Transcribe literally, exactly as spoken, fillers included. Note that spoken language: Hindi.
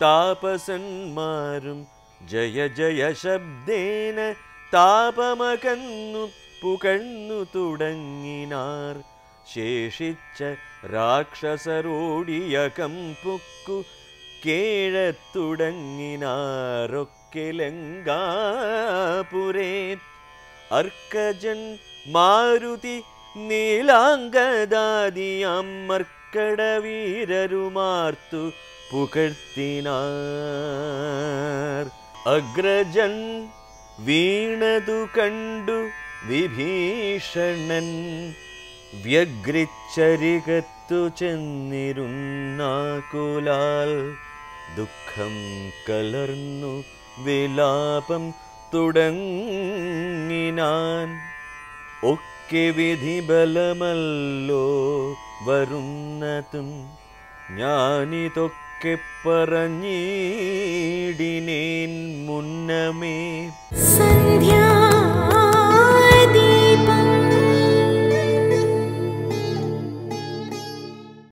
तापसन्मारुं जय जय शब्देन तापमकन्नु पुकन्नु तुडंगिनार शेषिच्च राक्षसरोडियकंपुक्कु केळत्तुडंगिनारൊക്കെലങ്കാപുരേ अर्कजन मारुति नीलांगदादियां मर्कडवीररुमार्तु पुकर्तिनार अग्रजन वीणदु कंडु विभीषणन व्यग्रिच्चरिकत्तु चेन्निरुन्नाकुलाल दुःखं कलर्नु विलापं तुडंगिनान ओक्के विधिबलमल्लो वरुन्नतुं ज्ञानितोक्के परञ्ञीडिनेन मुन्नमे संध्या।